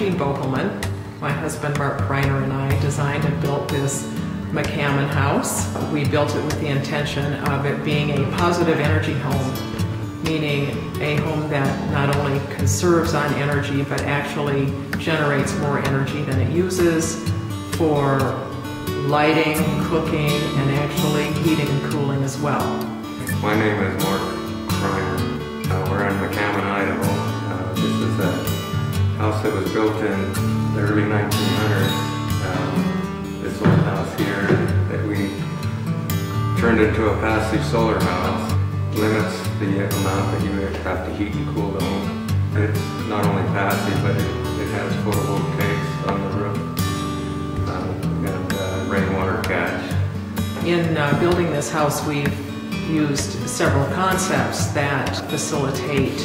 Jean Bokelmann. My husband, Mark Kriner, and I designed and built this McCammon house. We built it with the intention of it being a positive energy home, meaning a home that not only conserves on energy, but actually generates more energy than it uses for lighting, cooking, and actually heating and cooling as well. My name is Mark Kriner. We're in McCammon, Idaho. This is a house that was built in the early 1900s. This old house here that we turned into a passive solar house limits the amount that you have to heat and cool the home. It's not only passive, but it has photovoltaics on the roof. Rainwater catch. In building this house, we've used several concepts that facilitate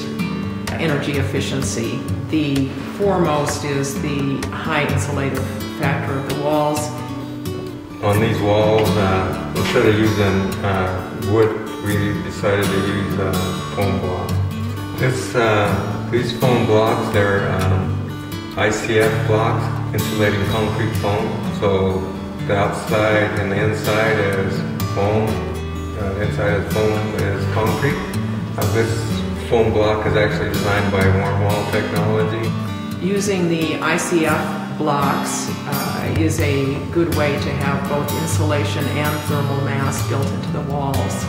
energy efficiency. The foremost is the high insulative factor of the walls. On these walls, instead of using wood, we decided to use foam blocks. These foam blocks, they're ICF blocks, insulating concrete foam. So the outside and the inside is foam. The inside of the foam is concrete. This foam block is actually designed by Warmwall technology. Using the ICF blocks is a good way to have both insulation and thermal mass built into the walls.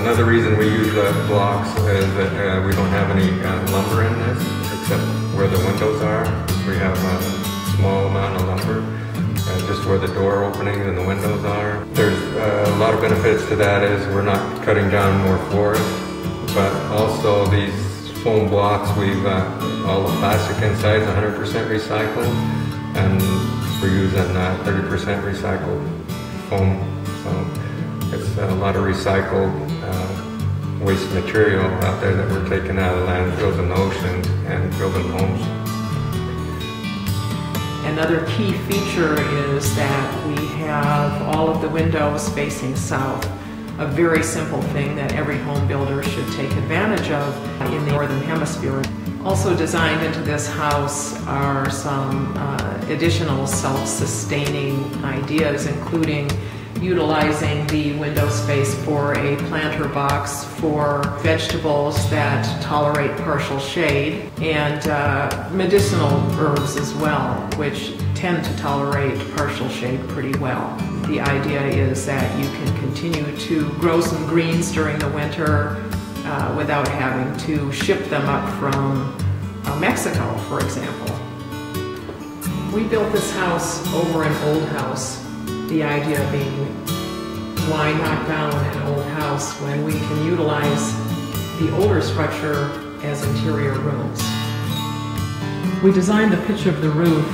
Another reason we use the blocks is that we don't have any lumber in this, except where the windows are. We have a small amount of lumber. Just where the door openings and the windows are. There's a lot of benefits to that is we're not cutting down more forest, but also these foam blocks, we've all the plastic inside is 100% recycled, and we're using 30% recycled foam. So it's a lot of recycled waste material out there that we're taking out of landfills and the oceans and building homes. Another key feature is that we have all of the windows facing south, a very simple thing that every home builder should take advantage of in the Northern Hemisphere. Also designed into this house are some additional self-sustaining ideas, including utilizing the window space for a planter box for vegetables that tolerate partial shade, and medicinal herbs as well, which tend to tolerate partial shade pretty well. The idea is that you can continue to grow some greens during the winter without having to ship them up from Mexico, for example. We built this house over an old house. The idea being, why knock down an old house when we can utilize the older structure as interior rooms? We designed the pitch of the roof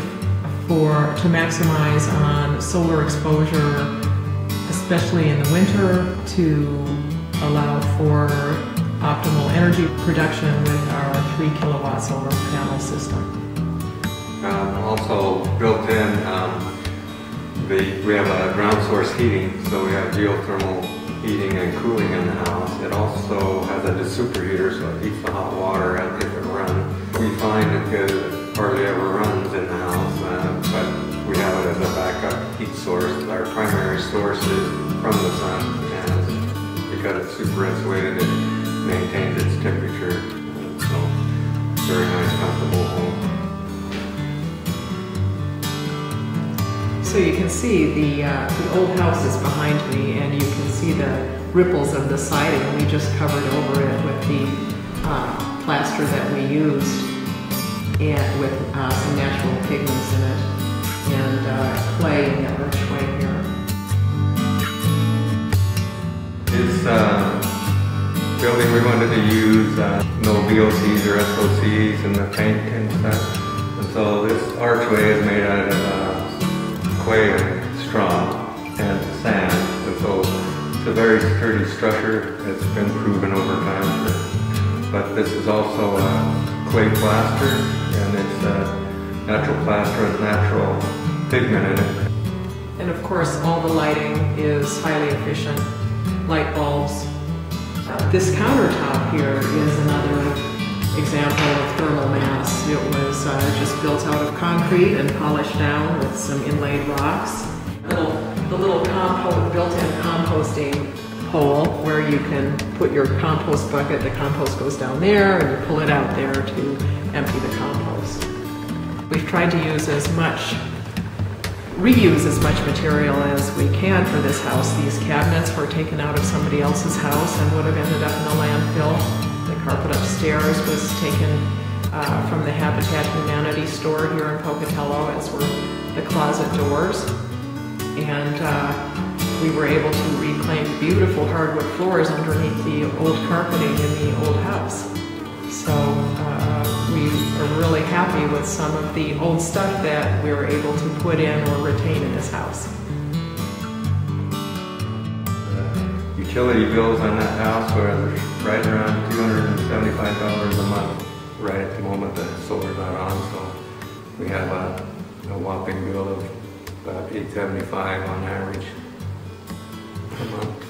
to maximize on solar exposure, especially in the winter, to allow for optimal energy production with our 3-kilowatt solar panel system. Also built in, we have a ground source heating, so we have geothermal heating and cooling in the house. It also has a superheater, so it heats the hot water if it runs. We find it hardly ever runs in the house, but we have it as a backup heat source. Our primary source is from the sun, and because it's super insulated, it maintains its temperature. So it's a very nice, comfortable home. So you can see the old house is behind me, and you can see the ripples of the siding. We just covered over it with the plaster that we used, and with some natural pigments in it, and clay in the archway here. This building we wanted to use no VOCs or SOCs in the paint and stuff. And so this archway is made out of clay and straw and sand, and so it's a very sturdy structure. It's been proven over time, but this is also a clay plaster, and it's a natural plaster with natural pigment in it. And of course all the lighting is highly efficient, light bulbs. This countertop here is another example of thermal mass. It was just built out of concrete and polished down with some inlaid rocks. The little built-in composting hole where you can put your compost bucket, the compost goes down there and you pull it out there to empty the compost. We've tried to use as much, reuse as much material as we can for this house. These cabinets were taken out of somebody else's house and would have ended up in a landfill. The carpet upstairs was taken from the Habitat Humanity store here in Pocatello, as were the closet doors. And we were able to reclaim beautiful hardwood floors underneath the old carpeting in the old house. So we are really happy with some of the old stuff that we were able to put in or retain in this house. Utility bills on that house are right around $275 a month right at the moment the solar's not on, so we have a whopping bill of about $8.75 on average per month,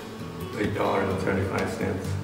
$8.75.